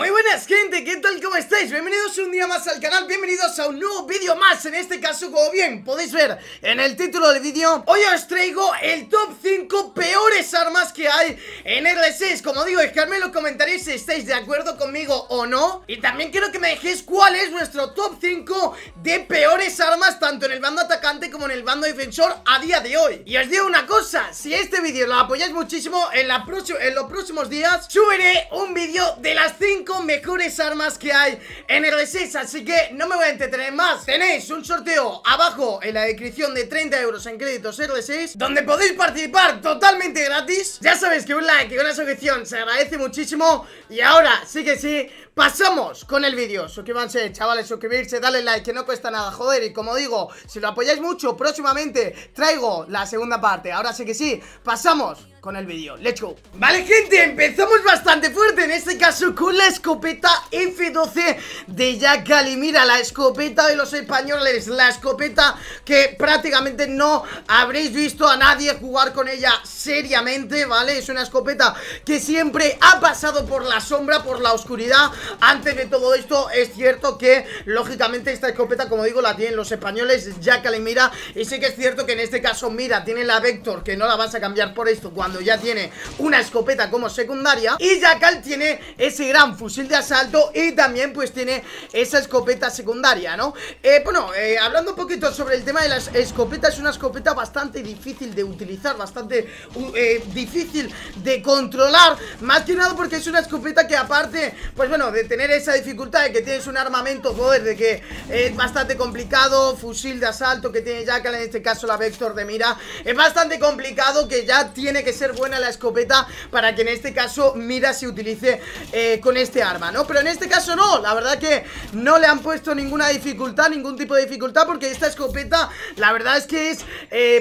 Muy buenas gente, ¿qué tal? ¿Cómo estáis? Bienvenidos un día más al canal, bienvenidos a un nuevo vídeo más. En este caso, como bien podéis ver en el título del vídeo, hoy os traigo el top 5 peores armas que hay en R6. Como digo, dejadme en los comentarios si estáis de acuerdo conmigo o no. Y también quiero que me dejéis cuál es vuestro top 5 de peores armas, tanto en el bando atacante como en el bando defensor a día de hoy. Y os digo una cosa, si este vídeo lo apoyáis muchísimo, en los próximos días subiré un vídeo de las 5 mejores armas que hay en R6, así que no me voy a entretener más. Tenéis un sorteo abajo en la descripción de 30 € en créditos R6, donde podéis participar totalmente gratis. Ya sabéis que un like y una suscripción se agradece muchísimo. Y ahora sí que sí, pasamos con el vídeo. Suscríbanse, chavales, suscribirse, dale like, que no cuesta nada, joder. Y como digo, si lo apoyáis mucho, próximamente traigo la segunda parte. Ahora sí que sí, pasamos con el vídeo, let's go. Vale gente, empezamos bastante fuerte, en este caso con la escopeta F12 de Jackal. Y mira, la escopeta de los españoles, la escopeta que prácticamente no habréis visto a nadie jugar con ella seriamente, ¿vale? Es una escopeta que siempre ha pasado por la sombra, por la oscuridad. Antes de todo esto, es cierto que lógicamente esta escopeta, como digo, la tienen los españoles, Jackal y Mira. Y sí que es cierto que en este caso Mira tiene la Vector, que no la vas a cambiar por esto cuando ya tiene una escopeta como secundaria, y Jackal tiene ese gran fusil de asalto y también pues tiene esa escopeta secundaria, ¿no? Hablando un poquito sobre el tema de las escopetas, es una escopeta bastante difícil de utilizar, bastante difícil de controlar, más que nada porque es una escopeta que aparte, pues bueno, de tener esa dificultad de que tienes un armamento, joder, de que es bastante complicado, fusil de asalto que tiene Jackal, en este caso la Vector de Mira, es bastante complicado, que ya tiene que ser buena la escopeta para que en este caso Mira se utilice con este arma, ¿no? Pero en este caso no, la verdad que no le han puesto ninguna dificultad, ningún tipo de dificultad, porque esta escopeta la verdad es que es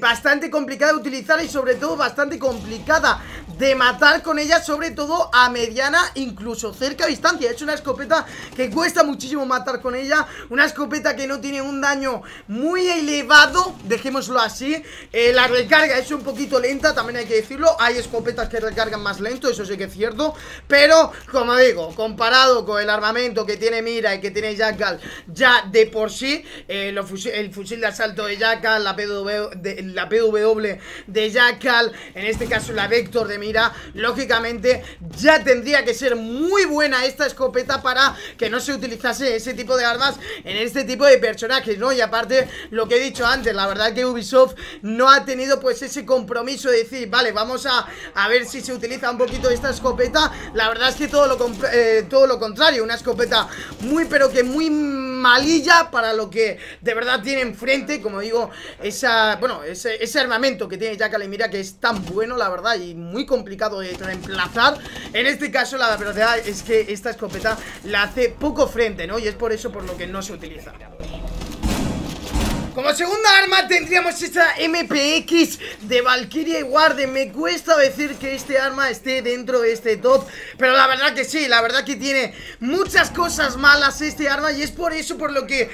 bastante complicada de utilizar y sobre todo bastante complicada de matar con ella, sobre todo a mediana, incluso cerca distancia. Es una escopeta que cuesta muchísimo matar con ella, una escopeta que no tiene un daño muy elevado, dejémoslo así. La recarga es un poquito lenta, también hay que decirlo, hay escopetas que recargan más lento, eso sí que es cierto, pero como digo, comparado con el armamento que tiene Mira y que tiene Jackal ya de por sí, el fusil de asalto de Jackal, la PW de Jackal, en este caso la Vector de Mira, lógicamente ya tendría que ser muy buena esta escopeta para que no se utilizase ese tipo de armas en este tipo de personajes, ¿no? Y aparte, lo que he dicho antes, la verdad que Ubisoft no ha tenido pues ese compromiso de decir, vale, vamos a ver si se utiliza un poquito esta escopeta. La verdad es que todo lo contrario, una escopeta muy pero que muy malilla para lo que de verdad tiene enfrente, como digo, ese armamento que tiene Jackal y Mira, que es tan bueno, la verdad, y muy complicado de reemplazar. En este caso la verdad es que esta escopeta la hace poco frente, ¿no? Y es por eso por lo que no se utiliza. Como segunda arma tendríamos esta MPX de Valkyrie y Warden. Me cuesta decir que este arma esté dentro de este top, pero la verdad que sí, la verdad que tiene muchas cosas malas este arma, y es por eso por lo que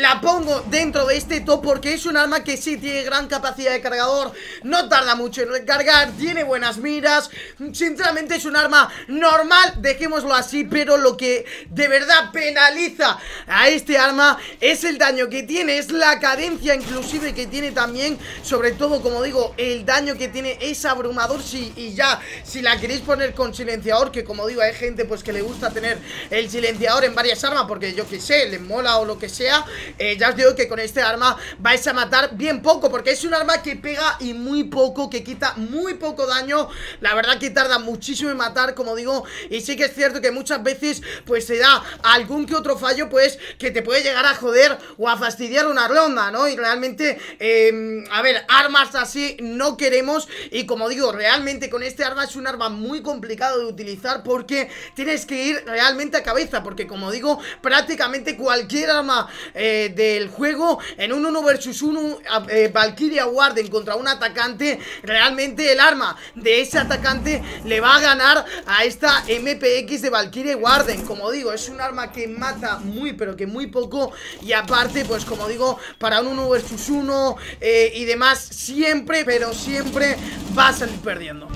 la pongo dentro de este top, porque es un arma que sí tiene gran capacidad de cargador, no tarda mucho en recargar, tiene buenas miras. Sinceramente es un arma normal, dejémoslo así, pero lo que de verdad penaliza a este arma es el daño que tiene, es la cadencia inclusive que tiene también, sobre todo, como digo, el daño que tiene es abrumador. Si la queréis poner con silenciador, que como digo, hay gente pues que le gusta tener el silenciador en varias armas porque yo que sé, les mola o lo que sea, ya os digo que con este arma vais a matar bien poco, porque es un arma que pega y muy poco, que quita muy poco daño, la verdad que tarda muchísimo en matar, como digo, y sí que es cierto que muchas veces pues se da algún que otro fallo pues que te puede llegar a joder o a fastidiar una ronda, ¿no? Y realmente, a ver, armas así no queremos. Y como digo, realmente con este arma es un arma muy complicado de utilizar, porque tienes que ir realmente a cabeza, porque como digo, prácticamente cualquier arma del juego en un 1 vs 1, Valkyria Warden contra un atacante, realmente el arma de ese atacante le va a ganar a esta MPX de Valkyria Warden. Como digo, es un arma que mata muy pero que muy poco, y aparte pues como digo, para un 1 vs 1 y demás, siempre, pero siempre va a salir perdiendo.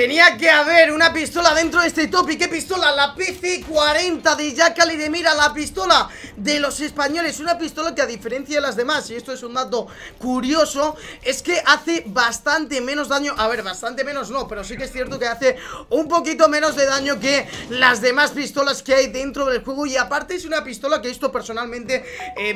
Tenía que haber una pistola dentro de este top. ¿Y qué pistola? La PC-40 de Jackal y de Mira, la pistola de los españoles. Una pistola que, a diferencia de las demás, y esto es un dato curioso, es que hace bastante menos daño. A ver, bastante menos no, pero sí que es cierto que hace un poquito menos de daño que las demás pistolas que hay dentro del juego. Y aparte es una pistola que esto personalmente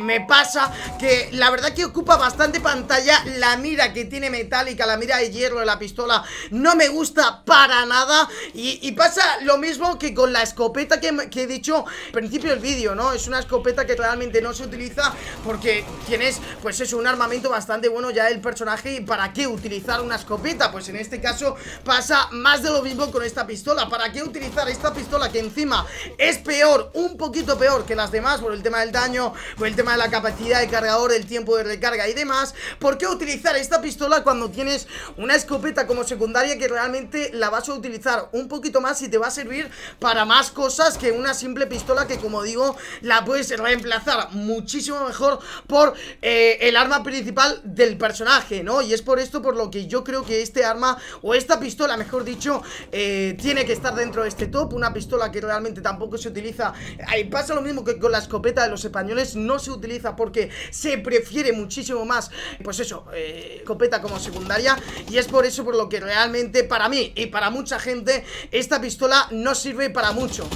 me pasa, que la verdad que ocupa bastante pantalla. La Mira, que tiene metálica, la Mira de hierro de la pistola, no me gusta para nada. Y pasa lo mismo que con la escopeta que he dicho al principio del vídeo, ¿no? Es una escopeta que realmente no se utiliza porque tienes, pues eso, un armamento bastante bueno ya del personaje. ¿Y para qué utilizar una escopeta? Pues en este caso pasa más de lo mismo con esta pistola. ¿Para qué utilizar esta pistola que encima es peor, un poquito peor que las demás por el tema del daño, por el tema de la capacidad de cargador, del tiempo de recarga y demás? ¿Por qué utilizar esta pistola cuando tienes una escopeta como secundaria que realmente la vas a utilizar un poquito más y te va a servir para más cosas que una simple pistola que, como digo, la puedes reemplazar muchísimo mejor por el arma principal del personaje, ¿no? Y es por esto por lo que yo creo que este arma, o esta pistola mejor dicho, tiene que estar dentro de este top. Una pistola que realmente tampoco se utiliza. Ahí pasa lo mismo que con la escopeta de los españoles, no se utiliza porque se prefiere muchísimo más, pues eso, escopeta como secundaria. Y es por eso por lo que realmente para mí y para mucha gente esta pistola no sirve para mucho.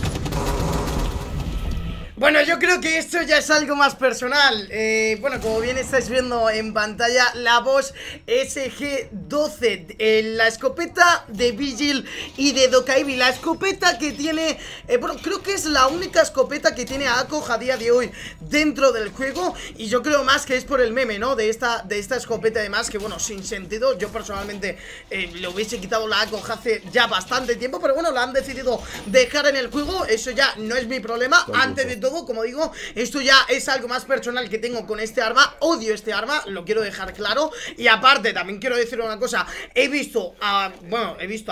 Bueno, yo creo que esto ya es algo más personal. Bueno, como bien estáis viendo en pantalla, la voz SG12, la escopeta de Vigil y de Dokkaebi, la escopeta que tiene, bueno, creo que es la única escopeta que tiene ACOG a día de hoy dentro del juego. Y yo creo más que es por el meme, ¿no? De esta escopeta, además, que bueno, sin sentido. Yo personalmente le hubiese quitado la ACOG hace ya bastante tiempo, pero bueno, la han decidido dejar en el juego. Eso ya no es mi problema. Antes de todo, como digo, esto ya es algo más personal que tengo con este arma. Odio este arma, lo quiero dejar claro. Y aparte, también quiero decir una cosa. He visto a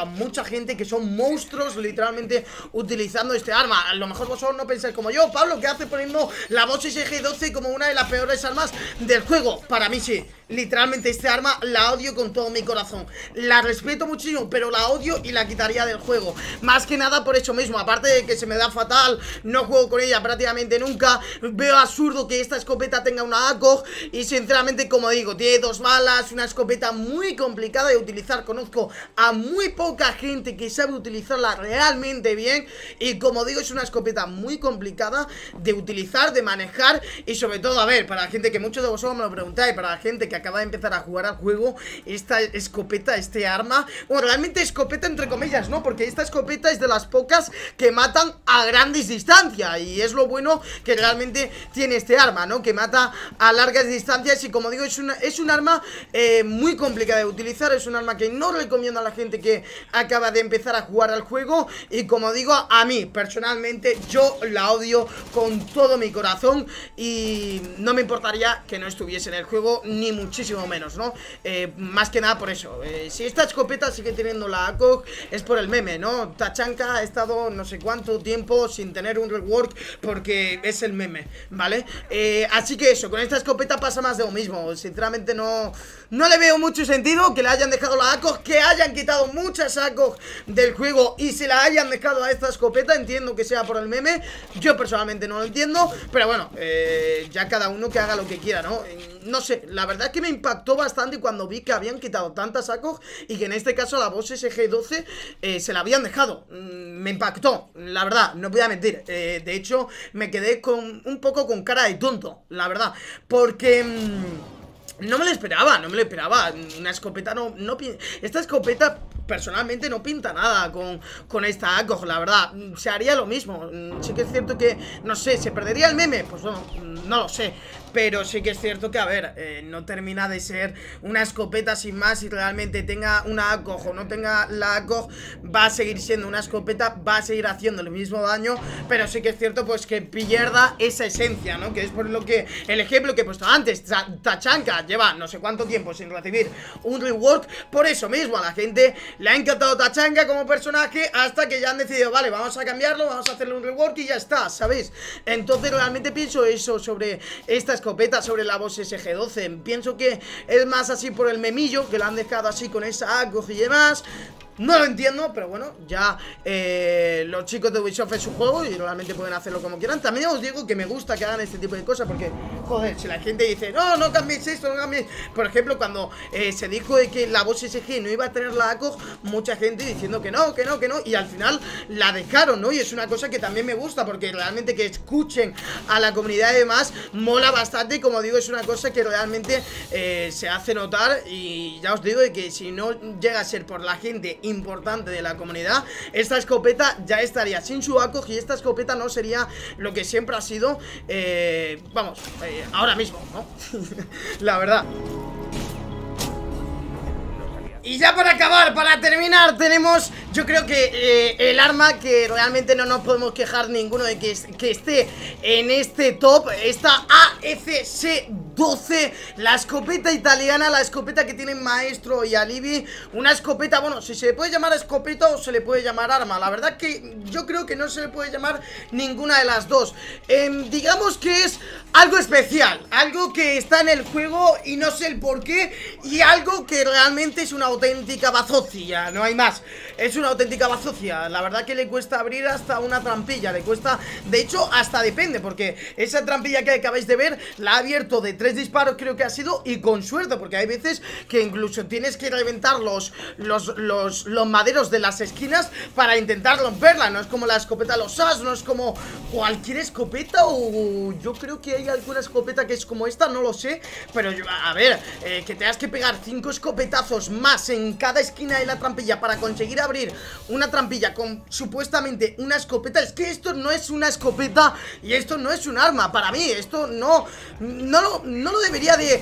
mucha gente que son monstruos literalmente utilizando este arma. A lo mejor vosotros no pensáis como yo, Pablo, que hace poniendo la voz SG12 como una de las peores armas del juego. Para mí sí. Literalmente este arma la odio con todo mi corazón. La respeto muchísimo, pero la odio y la quitaría del juego. Más que nada por eso mismo, aparte de que se me da fatal, no juego con ella prácticamente nunca. Veo absurdo que esta escopeta tenga una ACOG. Y sinceramente, como digo, tiene dos balas, una escopeta muy complicada de utilizar. Conozco a muy poca gente que sabe utilizarla realmente bien. Y como digo, es una escopeta muy complicada de utilizar, de manejar. Y sobre todo, a ver, para la gente que muchos de vosotros me lo preguntáis, para la gente que acaba de empezar a jugar al juego, esta escopeta, este arma, bueno, realmente escopeta entre comillas, ¿no? Porque esta escopeta es de las pocas que matan a grandes distancias, y es lo bueno que realmente tiene este arma, ¿no? Que mata a largas distancias. Y como digo, es un arma muy complicada de utilizar, es un arma que no recomiendo a la gente que acaba de empezar a jugar al juego. Y como digo, a mí personalmente yo la odio con todo mi corazón, y no me importaría que no estuviese en el juego, ni muchísimo menos, ¿no? Más que nada por eso. Si esta escopeta sigue teniendo la ACOG, es por el meme, ¿no? Tachanka ha estado no sé cuánto tiempo sin tener un rework porque es el meme, ¿vale? Así que eso, con esta escopeta pasa más de lo mismo. Sinceramente no le veo mucho sentido que le hayan dejado la ACOG, que hayan quitado muchas ACOG del juego y se la hayan dejado a esta escopeta. Entiendo que sea por el meme, yo personalmente no lo entiendo, pero bueno, ya cada uno que haga lo que quiera, ¿no? No sé, la verdad es que me impactó bastante cuando vi que habían quitado tantas ACOG y que en este caso la voz SG12 se la habían dejado. Me impactó, la verdad, no voy a mentir. De hecho, me quedé con un poco con cara de tonto, la verdad, porque... no me lo esperaba, no me lo esperaba. Una escopeta no esta escopeta personalmente no pinta nada con esta ACOG, la verdad. Se haría lo mismo. Sí que es cierto que, no sé, ¿se perdería el meme? Pues bueno, no lo sé. Pero sí que es cierto que, a ver, no termina de ser una escopeta sin más. Si realmente tenga una ACOG o no tenga la ACOG, va a seguir siendo una escopeta, va a seguir haciendo el mismo daño. Pero sí que es cierto, pues, que pierda esa esencia, ¿no? Que es por lo que el ejemplo que he puesto antes, Tachanka lleva no sé cuánto tiempo sin recibir un rework. Por eso mismo a la gente le ha encantado Tachanka como personaje, hasta que ya han decidido, vale, vamos a cambiarlo, vamos a hacerle un rework y ya está, ¿sabéis? Entonces realmente pienso eso sobre esta escopeta, sobre la voz SG12. Pienso que es más así por el memillo, que la han dejado así con esa ACOG y demás. No lo entiendo, pero bueno, ya los chicos de Ubisoft es su juego y realmente pueden hacerlo como quieran. También os digo que me gusta que hagan este tipo de cosas porque, joder, si la gente dice, no, no cambiéis esto, no cambiéis... Por ejemplo, cuando se dijo de que la voz SG no iba a tener la ACOG, mucha gente diciendo que no, que no, que no, y al final la dejaron, ¿no? Y es una cosa que también me gusta porque realmente que escuchen a la comunidad y demás mola bastante. Y como digo, es una cosa que realmente se hace notar y ya os digo de que si no llega a ser por la gente importante de la comunidad, esta escopeta ya estaría sin su ACOG y esta escopeta no sería lo que siempre ha sido, vamos, ahora mismo, ¿no? La verdad. Y ya para acabar, para terminar, tenemos yo creo que el arma que realmente no nos podemos quejar ninguno de que esté en este top, esta AFC12, la escopeta italiana, la escopeta que tienen Maestro y Alibi, una escopeta, bueno, si se le puede llamar escopeta o se le puede llamar arma, la verdad que yo creo que no se le puede llamar ninguna de las dos. Digamos que es algo especial, algo que está en el juego y no sé el por qué, y algo que realmente es una auténtica bazofia, no hay más. Es una auténtica bazofia, la verdad que le cuesta abrir hasta una trampilla, le cuesta, de hecho hasta depende, porque esa trampilla que acabáis de ver la ha abierto de 3 disparos creo que ha sido, y con suerte, porque hay veces que incluso tienes que reventar los maderos de las esquinas para intentar romperla. No es como la escopeta de los As, no es como cualquier escopeta, o yo creo que hay alguna escopeta que es como esta, no lo sé, pero yo, a ver, que tengas que pegar 5 escopetazos más en cada esquina de la trampilla para conseguir abrir una trampilla con supuestamente una escopeta. Es que esto no es una escopeta y esto no es un arma, para mí esto no lo debería de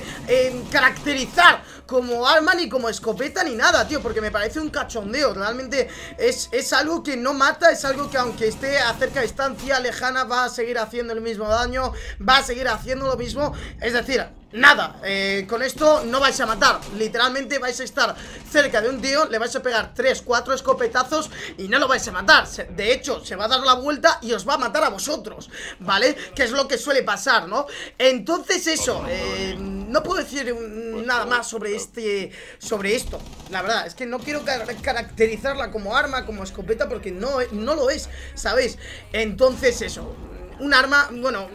caracterizar como arma ni como escopeta ni nada, tío, porque me parece un cachondeo. Realmente es algo que no mata, es algo que aunque esté a cerca distancia lejana va a seguir haciendo el mismo daño, va a seguir haciendo lo mismo, es decir, nada, con esto no vais a matar. Literalmente vais a estar cerca de un tío, le vais a pegar 3, 4 escopetazos y no lo vais a matar. De hecho, se va a dar la vuelta y os va a matar a vosotros, ¿vale? Que es lo que suele pasar, ¿no? Entonces eso, no puedo decir nada más sobre esto. La verdad, es que no quiero caracterizarla como arma, como escopeta, porque no lo es, ¿sabéis? Entonces eso, un arma, bueno...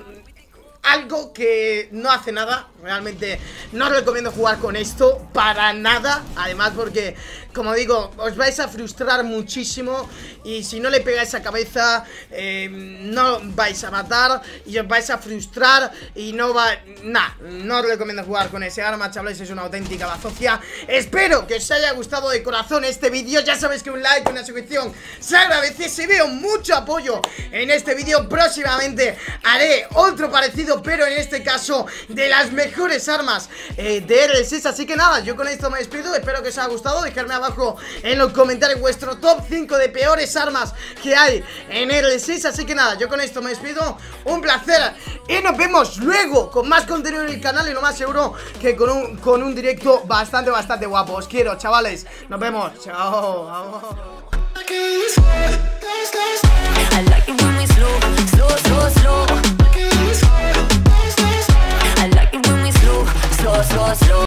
algo que no hace nada. Realmente no os recomiendo jugar con esto para nada, además porque, como digo, os vais a frustrar muchísimo y si no le pegáis a cabeza no vais a matar y os vais a frustrar y no va... Nah, no os recomiendo jugar con ese arma, chavales, es una auténtica bazofia. Espero que os haya gustado de corazón este vídeo, ya sabéis que un like, una suscripción se agradece, se veo mucho apoyo en este vídeo. Próximamente haré otro parecido, pero en este caso de las mejores armas de R6. Así que nada, yo con esto me despido. Espero que os haya gustado. Dejadme abajo en los comentarios vuestro top 5 de peores armas que hay en R6. Así que nada, yo con esto me despido. Un placer y nos vemos luego con más contenido en el canal. Y lo más seguro que con un directo bastante guapo. Os quiero, chavales. Nos vemos. Chao.